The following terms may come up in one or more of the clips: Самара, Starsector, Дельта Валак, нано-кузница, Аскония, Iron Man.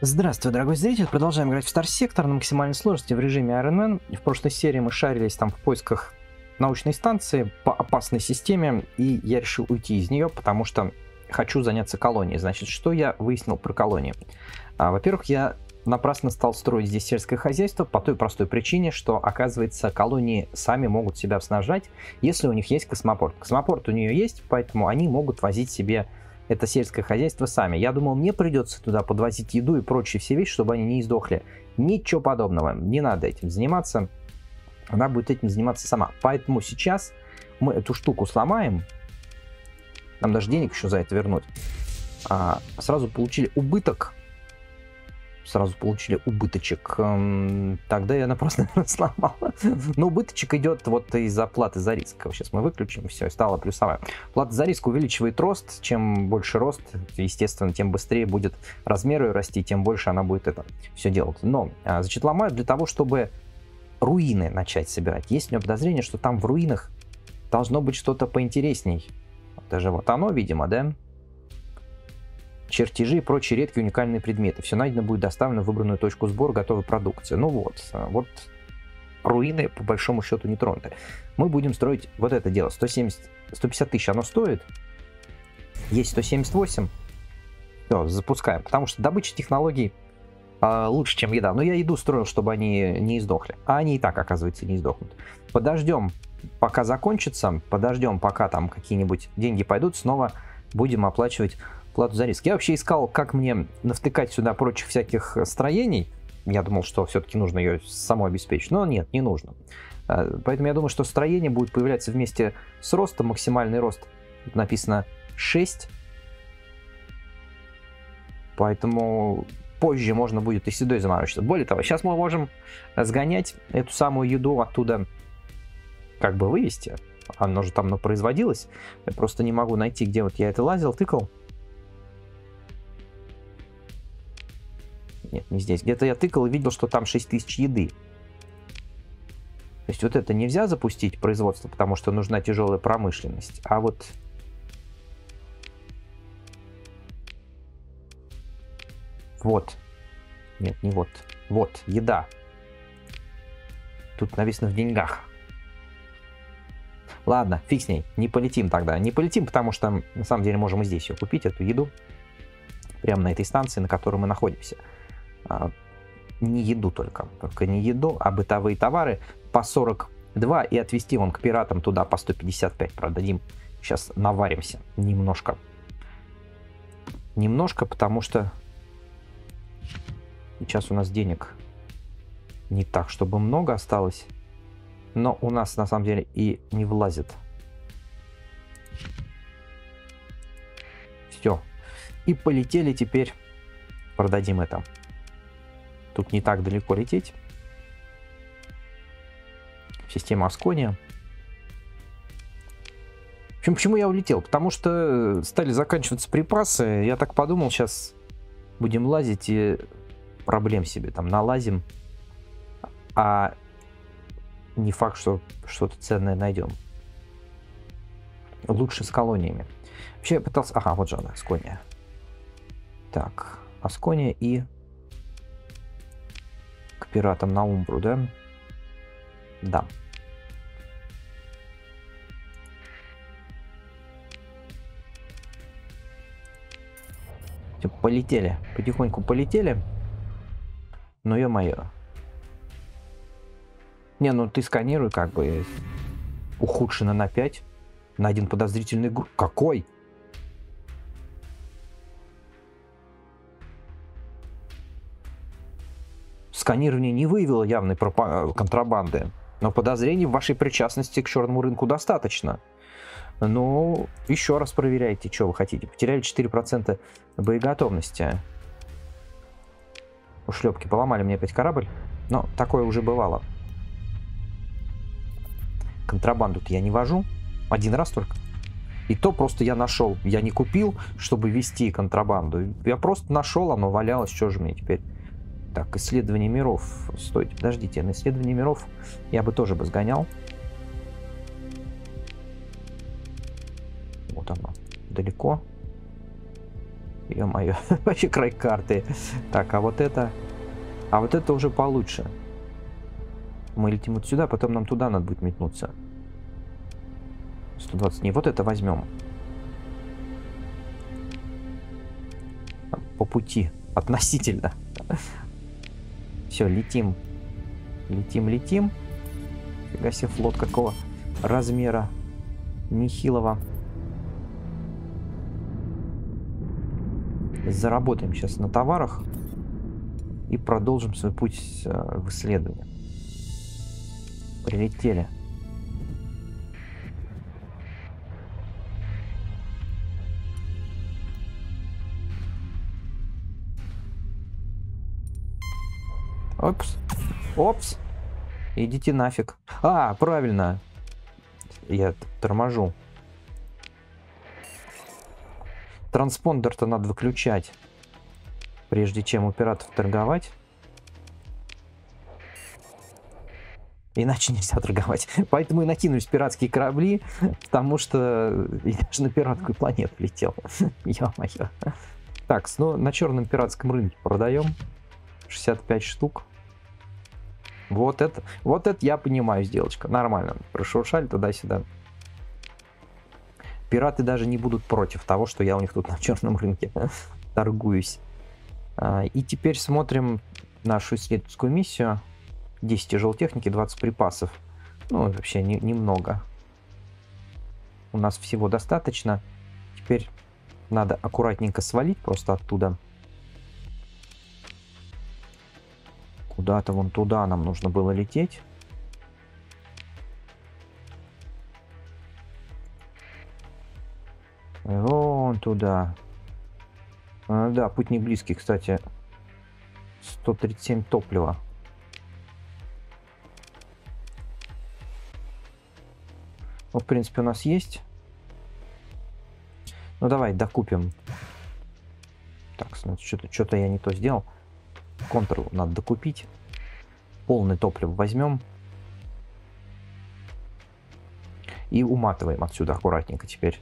Здравствуй, дорогой зритель! Продолжаем играть в Starsector на максимальной сложности в режиме Iron Man. В прошлой серии мы шарились там в поисках научной станции по опасной системе, и я решил уйти из нее, потому что хочу заняться колонией. Значит, что я выяснил про колонии? Во-первых, я напрасно стал строить здесь сельское хозяйство по той простой причине, что, оказывается, колонии сами могут себя снабжать, если у них есть космопорт. Космопорт у нее есть, поэтому они могут возить себе это сельское хозяйство сами. Я думал, мне придется туда подвозить еду и прочие все вещи, чтобы они не издохли. Ничего подобного. Не надо этим заниматься. Она будет этим заниматься сама. Поэтому сейчас мы эту штуку сломаем. Нам даже денег еще за это вернуть. Сразу получили убыток. Сразу получили убыточек. Тогда я просто сломал. Но убыточек идет вот из-за платы за риск. Сейчас мы выключим, все, стало плюсовая. Плата за риск увеличивает рост. Чем больше рост, естественно, тем быстрее будет размер ее расти, тем больше она будет это все делать. Но, значит, ломают для того, чтобы руины начать собирать. Есть у меня подозрение, что там в руинах должно быть что-то поинтересней. Даже вот оно, видимо, да? Чертежи и прочие редкие уникальные предметы. Все найдено будет доставлено в выбранную точку сбора готовой продукции. Ну вот руины по большому счету не тронуты. Мы будем строить вот это дело. 150 тысяч оно стоит. Есть 178. Все, запускаем. Потому что добыча технологий лучше, чем еда. Но я еду строил, чтобы они не издохли. А они и так, оказывается, не издохнут. Подождем, пока закончится. Подождем, пока там какие-нибудь деньги пойдут. Снова будем оплачивать плату за риск. Я вообще искал, как мне навтыкать сюда прочих всяких строений. Я думал, что все-таки нужно ее самой обеспечить, но нет, не нужно. Поэтому я думаю, что строение будет появляться вместе с ростом. Максимальный рост тут написано 6. Поэтому позже можно будет и с едой заморочиться. Более того, сейчас мы можем сгонять эту самую еду оттуда, как бы вывести. Она же там производилась. Я просто не могу найти, где вот я это лазил, тыкал. Нет, не здесь. Где-то я тыкал и видел, что там 6000 еды. То есть вот это нельзя запустить производство, потому что нужна тяжелая промышленность. А вот... Вот. Нет, не вот. Вот, еда. Тут написано в деньгах. Ладно, фиг с ней. Не полетим тогда. Не полетим, потому что на самом деле можем и здесь ее купить, эту еду. Прямо на этой станции, на которой мы находимся. Не еду только не еду, а бытовые товары по 42 и отвезти вон к пиратам туда по 155 продадим. Сейчас наваримся немножко, потому что сейчас у нас денег не так, чтобы много осталось, но у нас на самом деле и не влазит. Все. И полетели теперь, продадим это. Тут не так далеко лететь. Система Аскония. В общем, почему я улетел? Потому что стали заканчиваться припасы. Я так подумал, сейчас будем лазить и проблем себе там налазим. А не факт, что что-то ценное найдем. Лучше с колониями. Вообще я пытался... Ага, вот же она, Аскония. Так, Аскония и... к пиратам на Умбру, да? Да. Все, полетели. Потихоньку полетели. Но ё-моё. Не, ну ты сканируй, как бы. Ухудшено на 5. На один подозрительный груз. Какой? Сканирование не выявило явной контрабанды, но подозрений в вашей причастности к черному рынку достаточно. Ну, еще раз проверяйте, что вы хотите. Потеряли 4% боеготовности. Ушлепки поломали мне опять корабль, но такое уже бывало. Контрабанду-то я не вожу, один раз только. И то просто я нашел, я не купил, чтобы вести контрабанду. Я просто нашел, оно валялось, что же мне теперь... Так, исследование миров. Стойте, подождите, на исследование миров я бы тоже сгонял. Вот оно, далеко. Ё-моё, вообще край карты. Так, а вот это... А вот это уже получше. Мы летим вот сюда, потом нам туда надо будет метнуться. 120 дней. Вот это возьмем. По пути. Относительно. Все, летим. Летим, летим. Фига себе, флот какого размера. Нехилого. Заработаем сейчас на товарах и продолжим свой путь в исследование. Прилетели. Опс. Опс. Идите нафиг. А, правильно. Я торможу. Транспондер-то надо выключать, прежде чем у пиратов торговать. Иначе нельзя торговать. Поэтому и накинулись пиратские корабли, потому что я же на пиратскую планету летел. Ё-моё. Так, ну, на черном пиратском рынке продаем 65 штук. Вот это я понимаю, сделочка. Нормально. Прошуршали туда-сюда. Пираты даже не будут против того, что я у них тут на черном рынке торгуюсь. И теперь смотрим нашу исследовательскую миссию. 10 тяжелой техники, 20 припасов. Ну, вообще немного. У нас всего достаточно. Теперь надо аккуратненько свалить просто оттуда. Куда-то вон туда нам нужно было лететь. Вон туда. Да, путь не близкий, кстати. 137 топлива. Ну, в принципе, у нас есть. Ну, давай, докупим. Так, что-то я не то сделал. Контур надо докупить. Полный топливо возьмем. И уматываем отсюда аккуратненько теперь.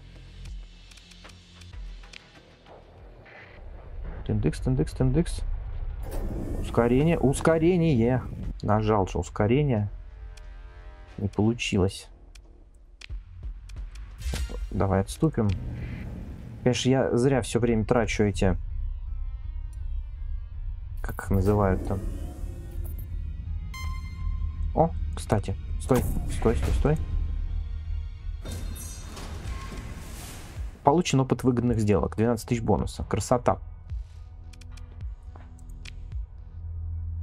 Тындыкс, тындыкс, тындыкс. Ускорение, ускорение. Нажал же ускорение. Не получилось. Давай отступим. Конечно, я зря все время трачу эти... Как их называют-то? О, кстати. Стой, стой, стой, стой. Получен опыт выгодных сделок. 12 тысяч бонуса. Красота.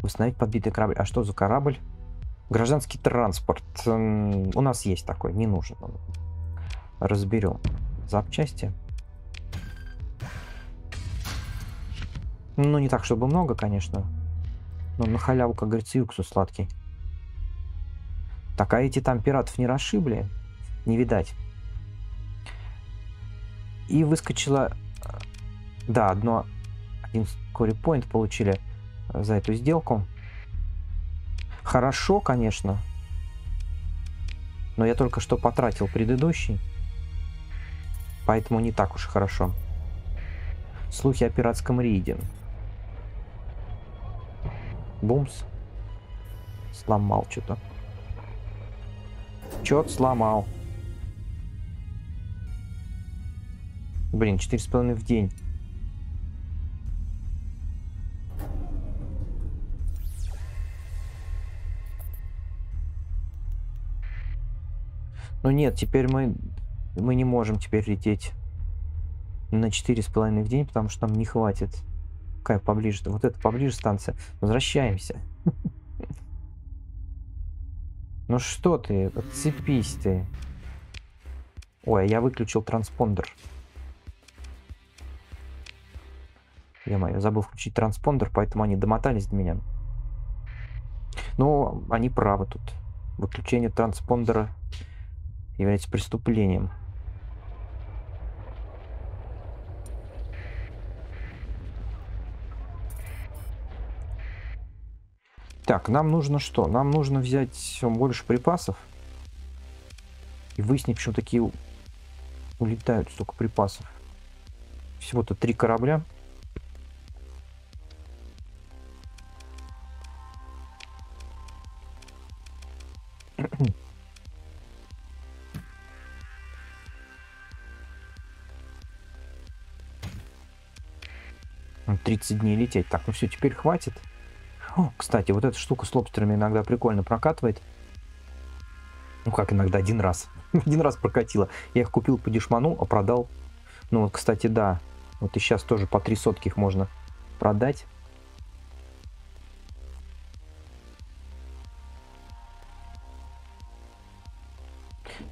Восстановить подбитый корабль. А что за корабль? Гражданский транспорт. У нас есть такой, не нужен. Разберем запчасти. Ну, не так, чтобы много, конечно. Но на халяву, как говорится, и уксус сладкий. Так, а эти там пиратов не расшибли? Не видать. И выскочило... Да, один корипоинт получили за эту сделку. Хорошо, конечно. Но я только что потратил предыдущий. Поэтому не так уж хорошо. Слухи о пиратском рейде. Бумс. Сломал что-то. Чё-то сломал. Блин, 4,5 в день. Ну нет, теперь мы не можем теперь лететь на 4,5 в день, потому что нам не хватит. Какая поближе-то? Вот это поближе станция. Возвращаемся. Ну что ты, отцепись ты. Ой, я выключил транспондер. Е-мое, забыл включить транспондер, поэтому они домотались до меня. Ну, они правы тут. Выключение транспондера является преступлением. Так, нам нужно что? Нам нужно взять больше припасов и выяснить, почему такие улетают столько припасов. Всего-то 3 корабля. 30 дней лететь. Так, ну все, теперь хватит. О, кстати, вот эта штука с лобстерами иногда прикольно прокатывает. Ну как иногда, один раз. Один раз прокатила. Я их купил по дешману, а продал. Ну вот, кстати, да. Вот и сейчас тоже по 3 сотки их можно продать.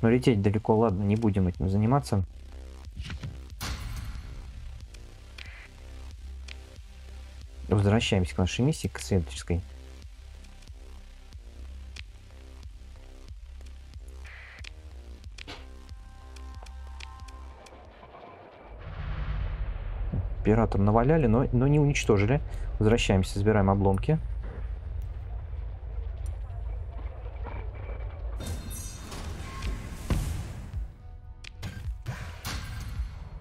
Но лететь далеко, ладно, не будем этим заниматься. Возвращаемся к нашей миссии, к следующей. Пиратам наваляли, но не уничтожили. Возвращаемся, собираем обломки.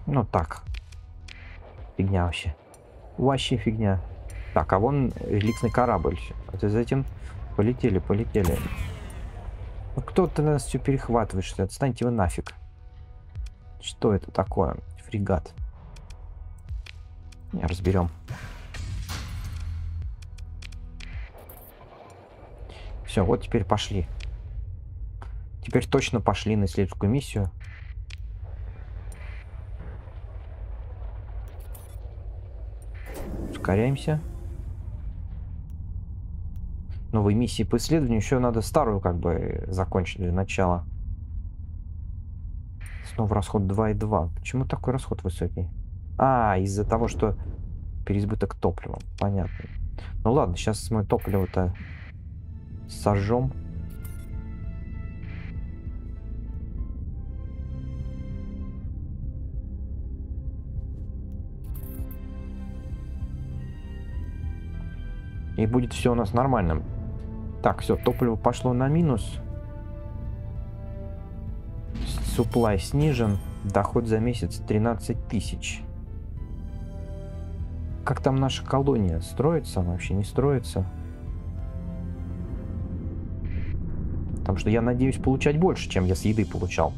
Ну так. Фигня вообще. Вообще фигня. Так, а вон реликсный корабль. Вот и затем полетели, полетели. Кто-то нас все перехватывает, что-то. Отстаньте вы нафиг. Что это такое? Фрегат. Не, разберем. Все, вот теперь пошли. Теперь точно пошли на следующую миссию. Ускоряемся. Новые миссии по исследованию. Еще надо старую как бы закончить для начала. Снова расход 2,2. Почему такой расход высокий? А, из-за того, что переизбыток топлива. Понятно. Ну ладно, сейчас мы топливо-то сожжем. И будет все у нас нормально. Так, все, топливо пошло на минус. Supply снижен. Доход за месяц 13 тысяч. Как там наша колония? Строится? Она вообще не строится. Потому что я надеюсь получать больше, чем я с еды получал.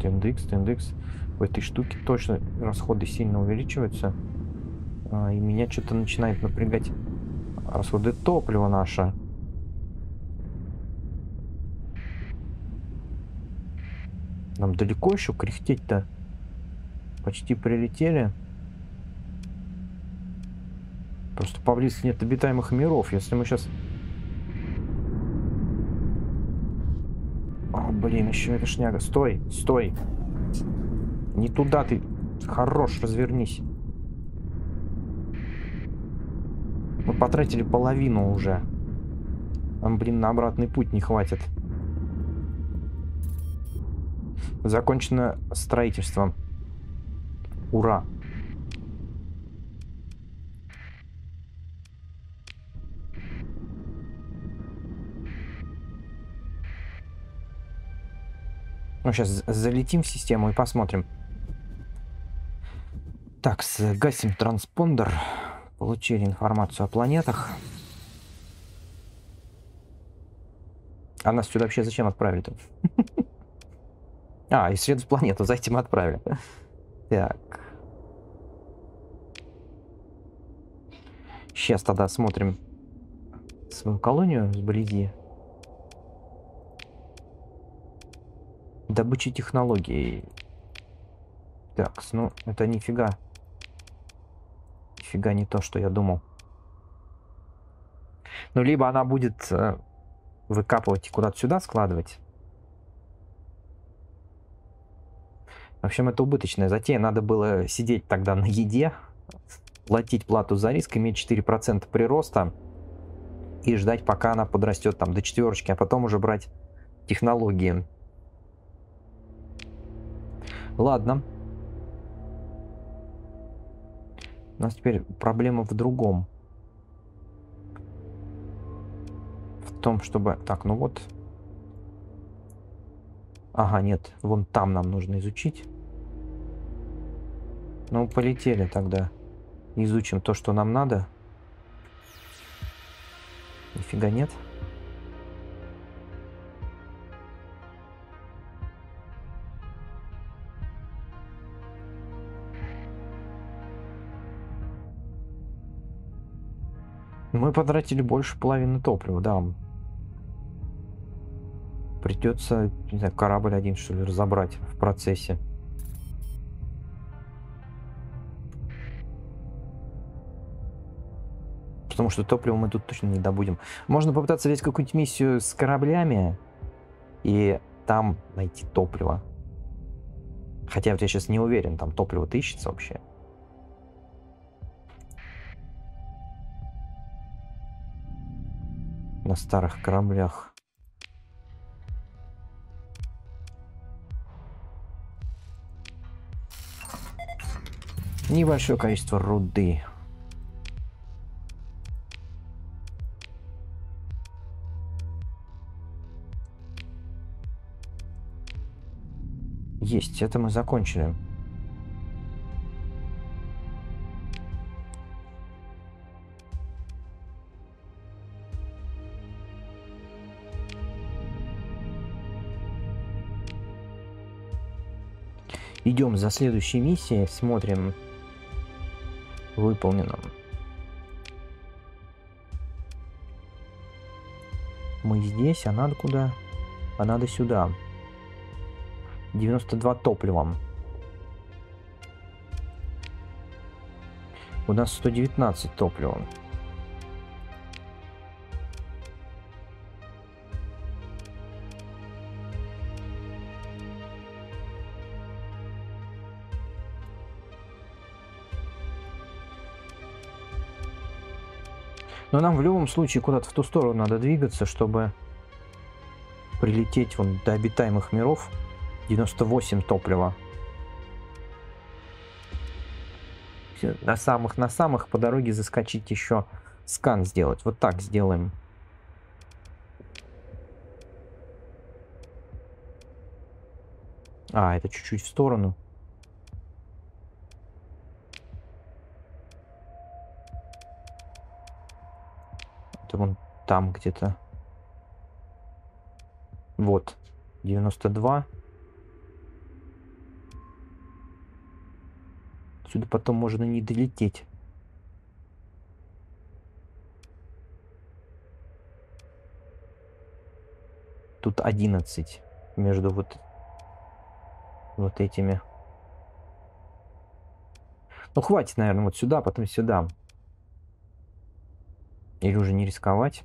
Тендекс, тендекс. В этой штуке точно расходы сильно увеличиваются. И меня что-то начинает напрягать расходы топлива наше. Нам далеко еще кряхтеть-то. Почти прилетели. Просто поблизости нет обитаемых миров. Если мы сейчас... О, блин, еще эта шняга. Стой, стой. Не туда ты. Хорош, развернись. Мы потратили половину уже. Нам, блин, на обратный путь не хватит. Закончено строительство. Ура! Ну, сейчас залетим в систему и посмотрим. Так, гасим транспондер. Получили информацию о планетах. А нас сюда вообще зачем отправили-то? А, исследовать планету, за этим отправили. Так. Сейчас тогда смотрим свою колонию сблизи. Добыча технологий. Так, ну это нифига. Нифига не то, что я думал. Ну, либо она будет выкапывать и куда-то сюда складывать. В общем, это убыточная затея. Надо было сидеть тогда на еде, платить плату за риск, иметь 4% прироста и ждать, пока она подрастет там до 4, а потом уже брать технологии. Ладно. У нас теперь проблема в другом. В том, чтобы... Так, ну вот... Ага, нет, вон там нам нужно изучить. Ну, полетели тогда. Изучим то, что нам надо. Нифига нет. Мы потратили больше половины топлива, да. Придется, не знаю, корабль один, что ли, разобрать в процессе. Потому что топлива мы тут точно не добудем. Можно попытаться взять какую-нибудь миссию с кораблями и там найти топливо. Хотя вот я сейчас не уверен, там топливо ищется вообще. На старых кораблях. Небольшое количество руды. Есть, это мы закончили. Идем за следующей миссией, смотрим. Выполнено. Мы здесь, а надо куда? А надо сюда. 92 топливом. У нас 119 топливом. Но нам в любом случае куда-то в ту сторону надо двигаться, чтобы прилететь вон до обитаемых миров. 98 топлива. На самых по дороге заскочить еще скан сделать. Вот так сделаем. А, это чуть-чуть в сторону. Это вон там где-то. Вот. 92. Сюда потом можно не долететь. Тут 11 между вот этими. Ну хватит, наверное, вот сюда, потом сюда. Или уже не рисковать.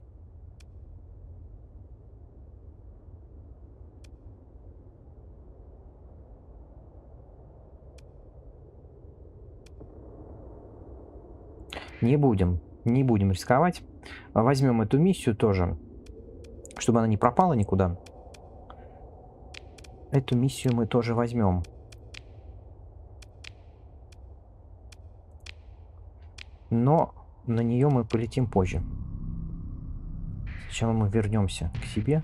Не будем рисковать. Возьмем эту миссию тоже, чтобы она не пропала никуда. Эту миссию мы тоже возьмем. Но на нее мы полетим позже. Сначала мы вернемся к себе.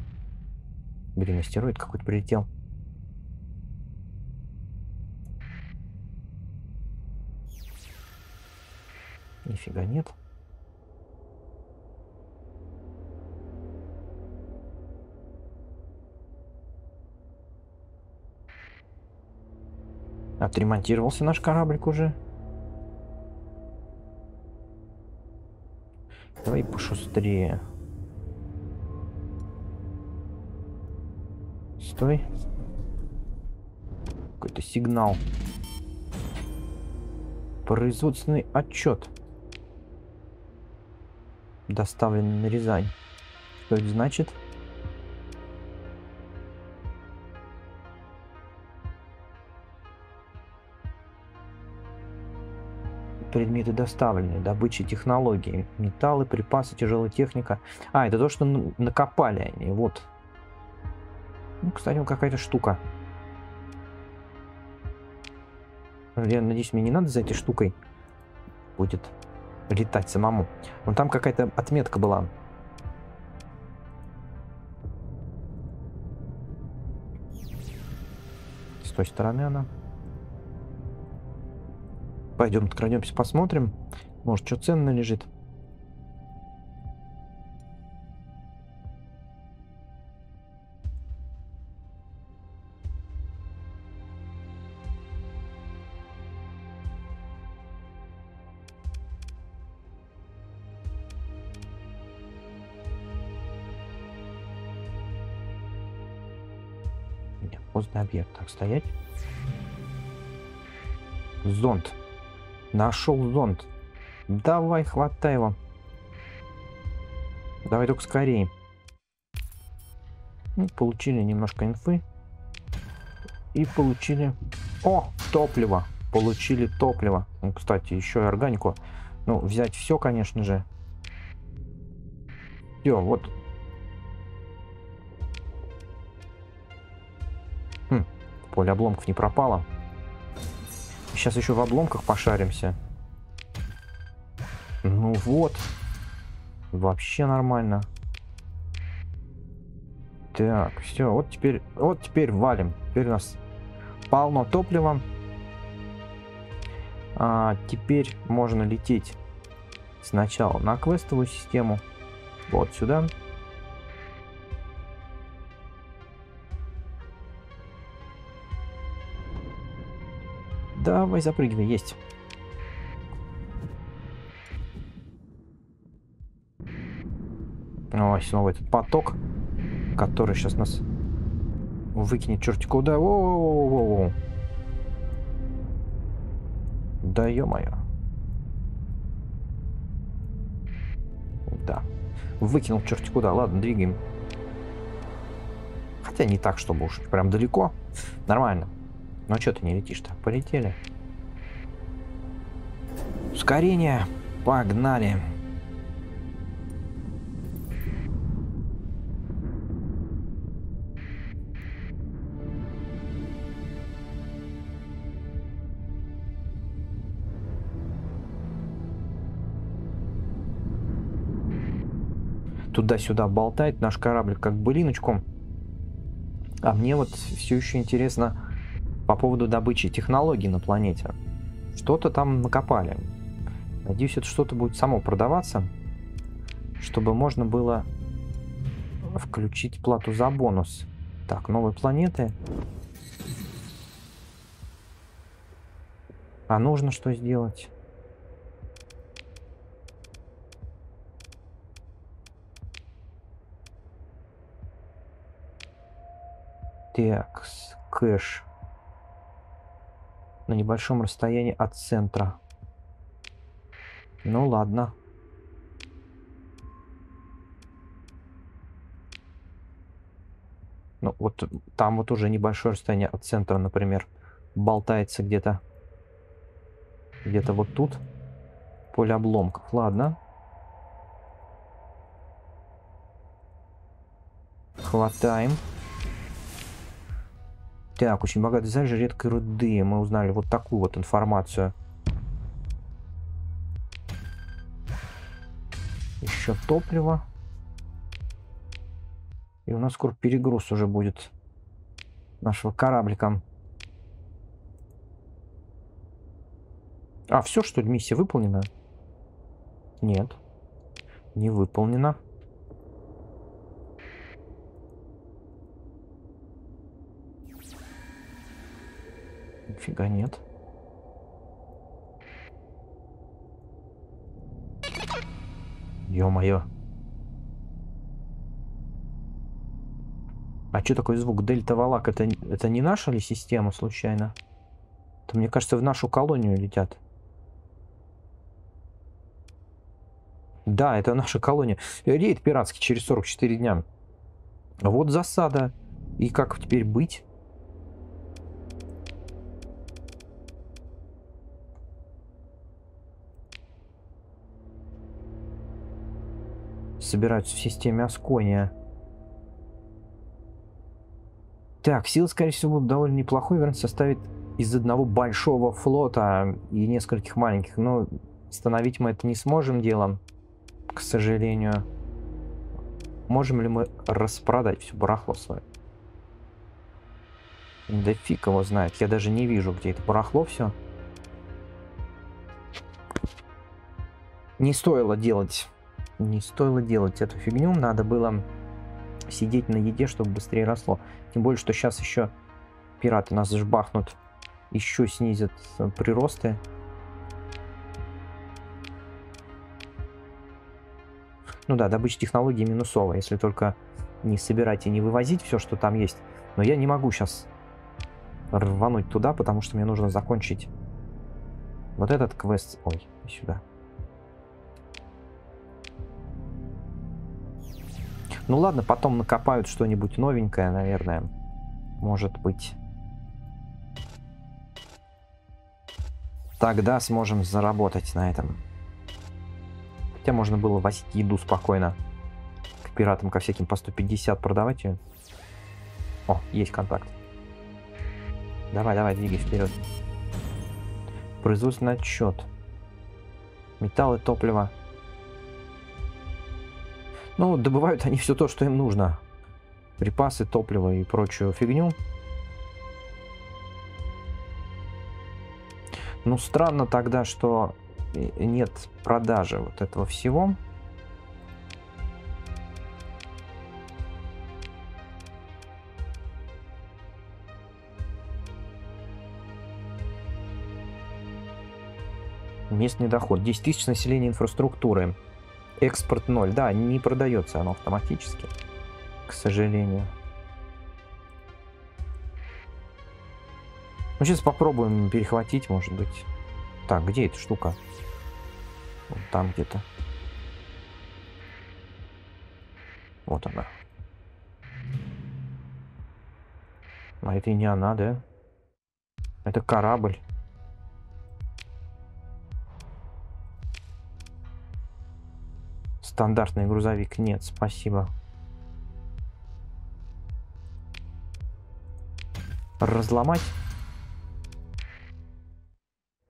Блин, астероид какой-то прилетел. Нифига нет. Отремонтировался наш кораблик уже. Давай пошустрее. Стой. Какой-то сигнал. Производственный отчет. Доставлен на Рязань. Что это значит? Предметы доставлены. Добыча технологий. Металлы, припасы, тяжелая техника. А, это то, что накопали они. Вот. Ну, кстати, какая-то штука. Я надеюсь, мне не надо за этой штукой будет летать самому. Вон там какая-то отметка была. С той стороны она. Пойдем открадемся, посмотрим. Может, что ценное лежит. Поздний объект. Так, стоять. Зонд. Нашел зонд. Давай, хватай его. Давай только скорее. Ну, получили немножко инфы. И получили... О, топливо. Получили топливо. Ну, кстати, еще и органику. Ну, взять все, конечно же. Все, вот. Хм, поле обломков не пропало. Сейчас еще в обломках пошаримся. Ну вот. Вообще нормально. Так, все, вот теперь валим. Теперь у нас полно топлива. А теперь можно лететь сначала на квестовую систему. Вот сюда. Давай, запрыгивай, есть. Ой, снова этот поток, который сейчас нас выкинет черти куда. О-о-о-о-о-о. Да ё-моё. Да. Выкинул черти куда. Ладно, двигаем. Хотя не так, чтобы уж прям далеко. Нормально. Ну что ты не летишь-то? Полетели. Ускорение. Погнали. Туда-сюда болтает наш корабль как былиночку. А мне вот все еще интересно по поводу добычи технологий на планете. Что-то там накопали. Надеюсь, это что-то будет само продаваться, чтобы можно было включить плату за бонус. Так, новые планеты. А нужно что сделать? Так, кэш на небольшом расстоянии от центра. Ну ладно. Ну вот там вот уже небольшое расстояние от центра, например, болтается где-то. Где-то вот тут. Поле обломков. Ладно. Хватаем. Так, очень богатый залежи редкой руды. Мы узнали вот такую вот информацию. Еще топливо. И у нас скоро перегруз уже будет нашего кораблика. А, все, что ли, миссия выполнена? Нет. Не выполнена. Нифига нет. Ё-моё. А что такой звук? Дельта Валак. Это не наша ли система, случайно? Это, мне кажется, в нашу колонию летят. Да, это наша колония. Рейд пиратский через 44 дня. Вот засада. И как теперь быть? Собираются в системе Аскония. Так, силы, скорее всего, будут довольно неплохой. Вероятно, составит из одного большого флота и нескольких маленьких. Но остановить мы это не сможем делом, к сожалению. Можем ли мы распродать всю барахло свое? Да фиг его знает. Я даже не вижу, где это барахло все. Не стоило делать... Не стоило делать эту фигню, надо было сидеть на еде, чтобы быстрее росло. Тем более, что сейчас еще пираты нас жбахнут, еще снизят приросты. Ну да, добыча технологий минусовая, если только не собирать и не вывозить все, что там есть. Но я не могу сейчас рвануть туда, потому что мне нужно закончить вот этот квест. Ой, сюда. Ну ладно, потом накопают что-нибудь новенькое, наверное. Может быть. Тогда сможем заработать на этом. Хотя можно было возить еду спокойно. К пиратам, ко всяким по 150 продавать ее. О, есть контакт. Давай, давай, двигай вперед. Производственный отчет. Металлы, топливо. Ну, добывают они все то, что им нужно. Припасы, топливо и прочую фигню. Ну, странно тогда, что нет продажи вот этого всего. Местный доход. 10 тысяч населения, инфраструктуры. Экспорт 0. Да, не продается оно автоматически, к сожалению. Ну, сейчас попробуем перехватить, может быть. Так, где эта штука? Вот там где-то. Вот она. А это и не она, да? Это корабль. Стандартный грузовик. Нет, спасибо. Разломать?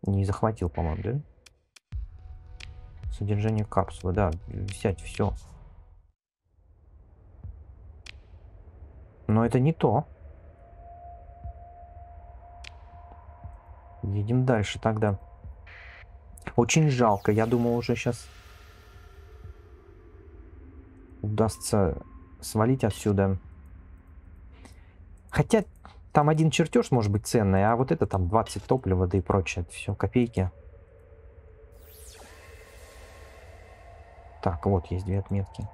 Не захватил, по-моему, да? Содержание капсулы. Да, взять все. Но это не то. Едем дальше тогда. Очень жалко. Я думал, уже сейчас удастся свалить отсюда. Хотя там один чертеж может быть ценный, а вот это там 20 топлива, да и прочее. Это все копейки. Так, вот есть две отметки.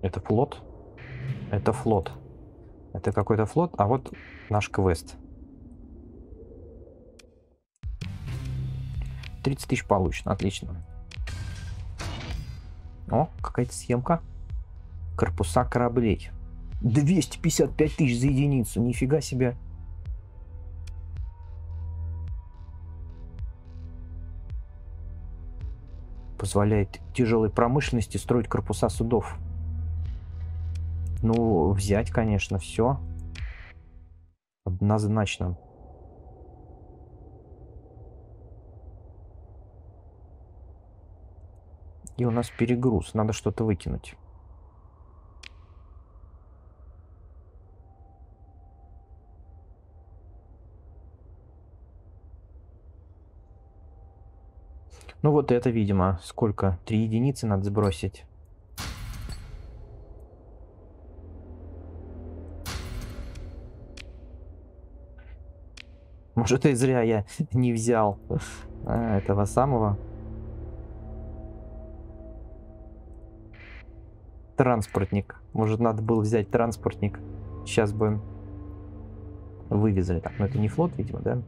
Это флот? Это флот. Это какой-то флот, а вот наш квест. 30 тысяч получено, отлично. О, какая-то съемка. Корпуса кораблей. 255 тысяч за единицу, нифига себе. Позволяет тяжелой промышленности строить корпуса судов. Ну, взять, конечно, все. Однозначно. И у нас перегруз. Надо что-то выкинуть. Ну, вот это, видимо, сколько? 3 единицы надо сбросить. Может, и зря я не взял этого самого. Транспортник. Может, надо было взять транспортник. Сейчас бы вывезли. Так, но это не флот, видимо, да?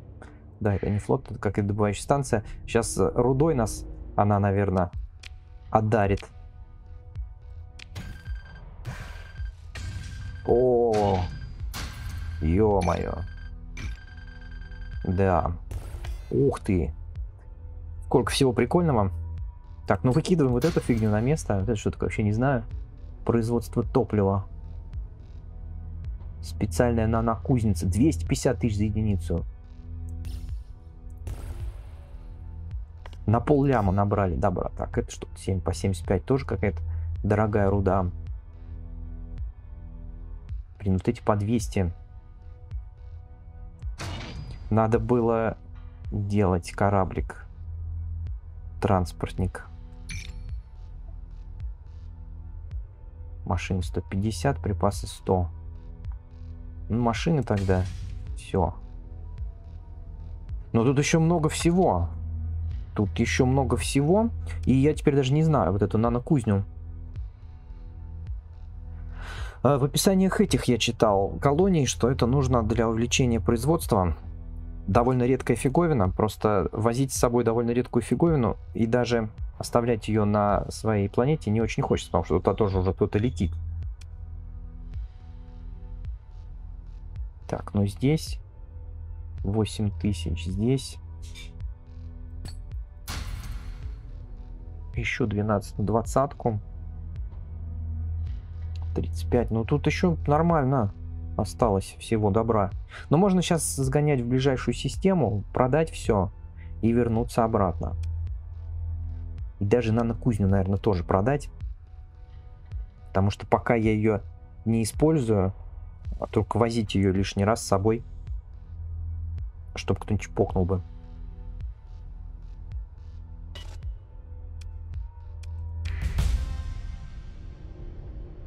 Да, это не флот, это как и добывающая станция. Сейчас рудой нас, она, наверное, одарит. О, ё-моё. Да. Ух ты. Сколько всего прикольного. Так, ну выкидываем вот эту фигню на место. Вот это что такое, вообще не знаю. Производство топлива. Специальная нано-кузница. 250 тысяч за единицу. На полляма набрали добра. Так, это что-то 7 по 75. Тоже какая-то дорогая руда. Блин, вот эти по 200. Надо было делать кораблик, транспортник. Машин 150, припасы 100. Ну, машины тогда. Все. Но тут еще много всего. Тут еще много всего. И я теперь даже не знаю вот эту нано-кузню. В описаниях этих я читал колоний, что это нужно для увеличения производства. Довольно редкая фиговина. Просто возить с собой довольно редкую фиговину и даже оставлять ее на своей планете не очень хочется, потому что туда тоже уже кто-то летит. Так, ну здесь 8000, здесь еще 12 на 20-ку. 35. Ну тут еще нормально осталось всего добра. Но можно сейчас сгонять в ближайшую систему, продать все и вернуться обратно. И даже нано-кузню, наверное, тоже продать. Потому что пока я ее не использую, а только возить ее лишний раз с собой, чтобы кто-нибудь покнул бы.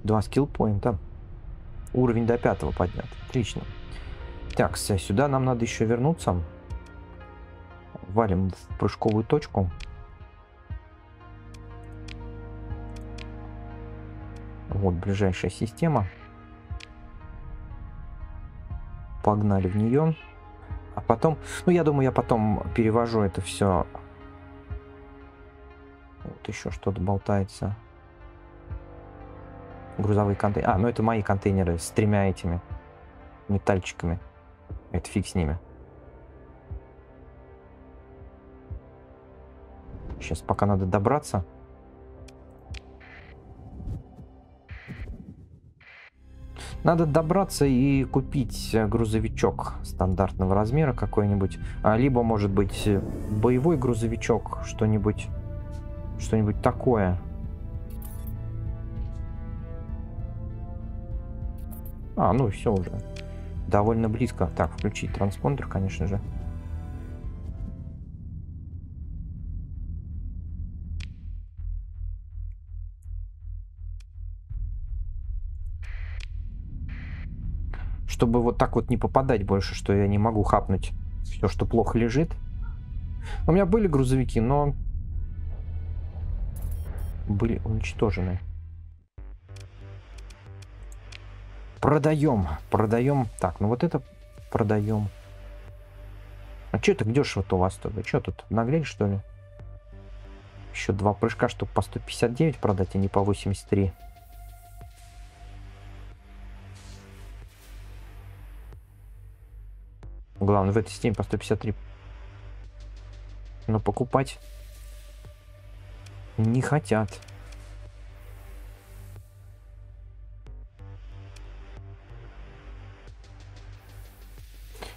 Два скилл-поинта. Уровень до 5 поднят. Отлично. Так, сюда нам надо еще вернуться. Валим в прыжковую точку. Вот ближайшая система. Погнали в нее. А потом... Ну, я думаю, я потом перевожу это все. Вот еще что-то болтается. Грузовые контейнеры. А, ну это мои контейнеры с тремя этими метальчиками. Это фиг с ними. Сейчас пока надо добраться. Надо добраться и купить грузовичок стандартного размера какой-нибудь. Либо, может быть, боевой грузовичок, что-нибудь такое. А, ну все уже. Довольно близко. Так, включить транспондер, конечно же. Чтобы вот так вот не попадать больше, что я не могу хапнуть все, что плохо лежит. У меня были грузовики, но были уничтожены. Продаем, продаем. Так, ну вот это продаем. А что так дешево-то у вас-то? Вы что тут, наглели, что ли? Еще два прыжка, чтобы по 159 продать, а не по 83. Главное, в этой системе по 153. Но покупать не хотят.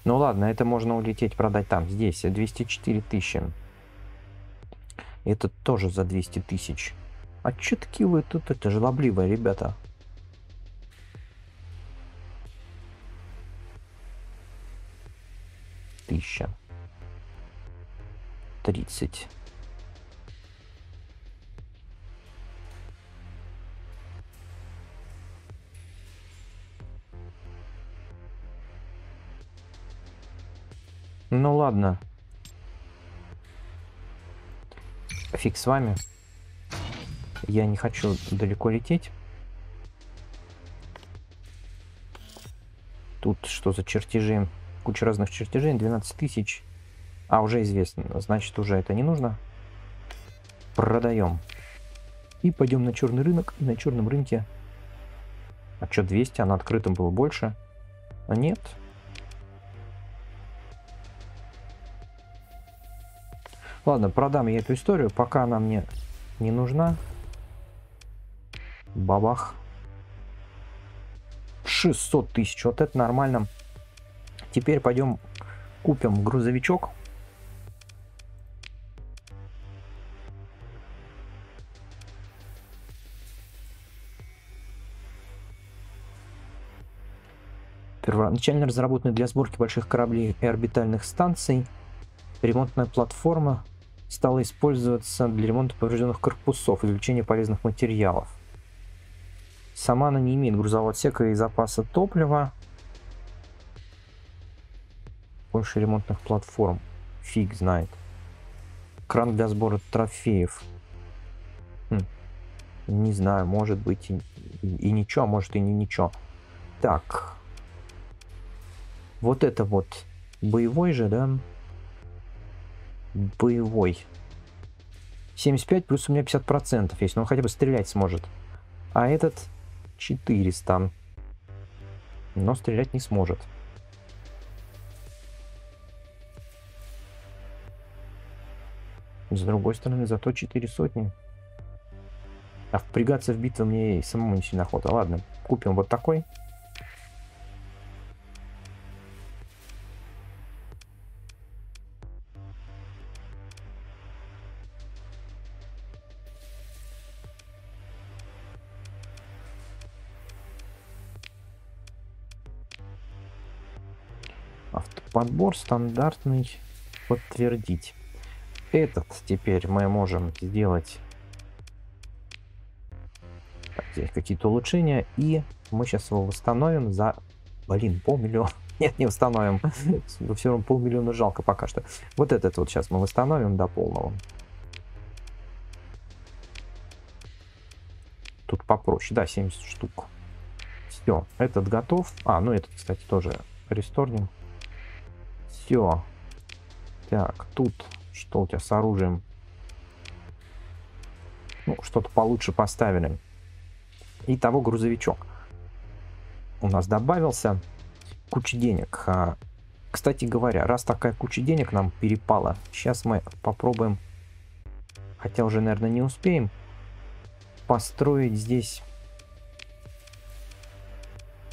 Ну ладно, это можно улететь, продать там. Здесь 204 тысячи. Это тоже за 200 тысяч. А чё такие вы тут? Это жлобливые ребята. Тысяча. 30. Ну ладно. Фиг с вами. Я не хочу далеко лететь. Тут что за чертежи? Куча разных чертежей. 12 тысяч. А, уже известно. Значит, уже это не нужно. Продаем. И пойдем на черный рынок. И на черном рынке... А что, 200? А на открытом было больше? А нет. Ладно, продам я эту историю. Пока она мне не нужна. Бабах. 600 тысяч. Вот это нормально. Теперь пойдем купим грузовичок. Первоначально разработаны для сборки больших кораблей и орбитальных станций. Ремонтная платформа стала использоваться для ремонта поврежденных корпусов и извлечения полезных материалов. Сама она не имеет грузового отсека и запаса топлива. Больше ремонтных платформ. Фиг знает. Кран для сбора трофеев. Не знаю, может быть и ничего, может и не ничего. Так. Вот это вот. Боевой же, да? Боевой. 75 плюс у меня 50% есть, но он хотя бы стрелять сможет. А этот 400. Но стрелять не сможет. С другой стороны, зато 400. А впрягаться в битву мне и самому не сильно охота. Ладно, купим вот такой. Автоподбор стандартный. Подтвердить. Этот теперь мы можем сделать... какие-то улучшения, и мы сейчас его восстановим за, блин, полмиллиона. Нет, не восстановим, все равно полмиллиона жалко пока что. Вот этот вот сейчас мы восстановим до полного. Тут попроще, да, 70 штук. Все, этот готов. А, ну этот, кстати, тоже ресторним. Все. Так, тут что у тебя с оружием? Ну, что-то получше поставили. И того грузовичок у нас добавился. Куча денег. Кстати говоря, раз такая куча денег нам перепала, сейчас мы попробуем, хотя уже, наверное, не успеем, построить здесь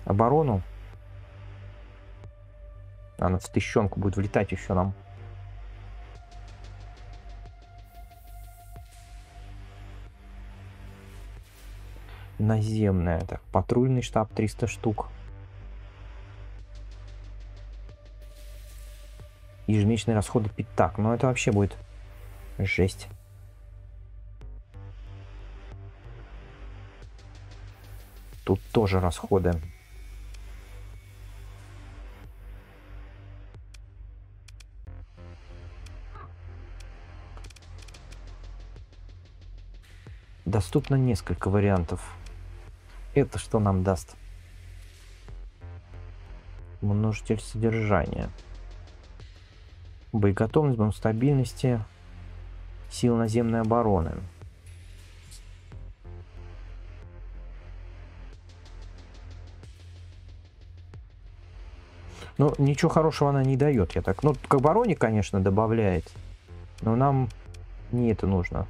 оборону. Она в тыщенку будет влетать еще нам. Наземная. Так, патрульный штаб 300 штук. Ежемесячные расходы пятак. Но это вообще будет жесть. Тут тоже расходы. Доступно несколько вариантов. Это что нам даст? Множитель содержания. Боеготовность, бонус стабильности, сил наземной обороны. Ну, ничего хорошего она не дает, я так. Ну, к обороне, конечно, добавляет, но нам не это нужно.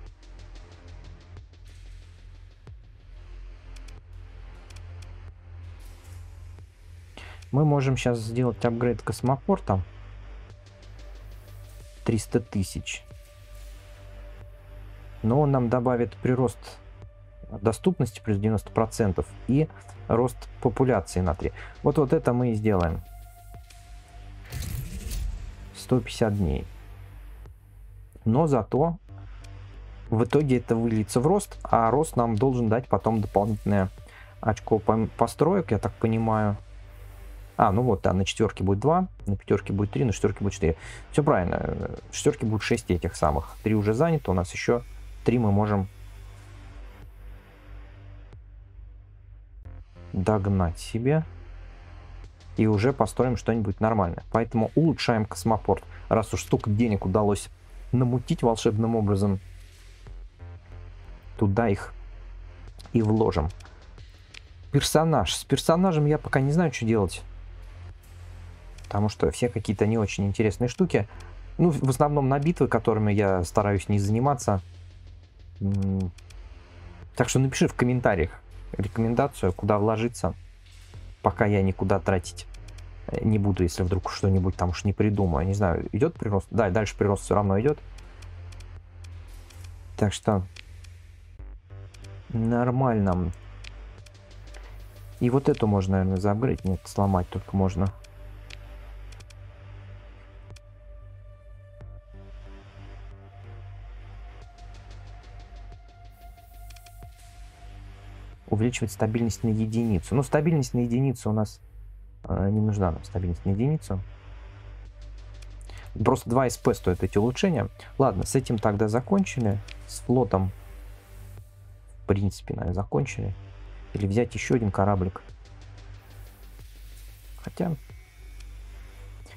Мы можем сейчас сделать апгрейд космопорта. 300 тысяч. Но он нам добавит прирост доступности плюс 90% и рост популяции на 3. Вот это мы и сделаем. 150 дней. Но зато в итоге это выльется в рост, а рост нам должен дать потом дополнительное очко построек, я так понимаю. А, ну вот, да, на четверке будет 2, на пятерке будет 3, на шестерке будет 4. Все правильно, шестерки будет 6 этих самых. 3 уже занято, у нас еще 3 мы можем догнать себе. И уже построим что-нибудь нормальное. Поэтому улучшаем космопорт. Раз уж столько денег удалось намутить волшебным образом, туда их и вложим. Персонаж. С персонажем я пока не знаю, что делать. Потому что все какие-то не очень интересные штуки. Ну, в основном на битвы, которыми я стараюсь не заниматься. Так что напиши в комментариях рекомендацию, куда вложиться. Пока я никуда тратить не буду, если вдруг что-нибудь там уж не придумаю. Не знаю, идет прирост? Да, дальше прирост все равно идет. Так что нормально. И вот эту можно, наверное, заапгрейдить. Нет, сломать только можно. Увеличивать стабильность на единицу. Ну, стабильность на единицу у нас не нужна. Нам стабильность на единицу. Просто 2 СП стоят эти улучшения. Ладно, с этим тогда закончили. С флотом, в принципе, наверное, закончили. Или взять еще один кораблик.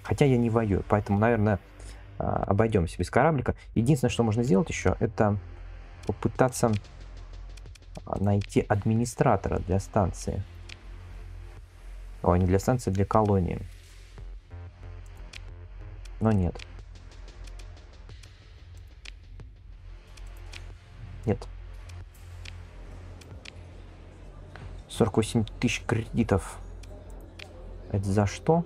Хотя я не воюю, поэтому, наверное, обойдемся без кораблика. Единственное, что можно сделать еще, это попытаться найти администратора для станции. Ой, не для станции, для колонии. Но нет. Нет. 48 тысяч кредитов. Это за что?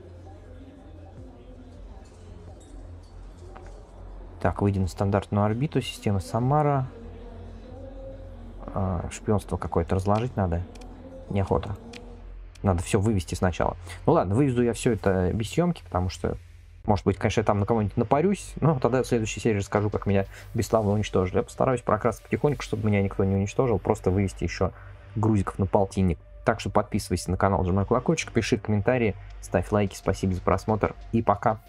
Так, выйдем на стандартную орбиту. Система Самара. Шпионство какое-то разложить надо. Неохота. Надо все вывести сначала. Ну ладно, вывезу я все это без съемки, потому что, может быть, конечно, я там на кого-нибудь напарюсь, но тогда в следующей серии расскажу, как меня бесславно уничтожили. Я постараюсь прокрасться потихоньку, чтобы меня никто не уничтожил, просто вывести еще грузиков на полтинник. Так что подписывайся на канал, жимай колокольчик, пиши комментарии, ставь лайки. Спасибо за просмотр и пока.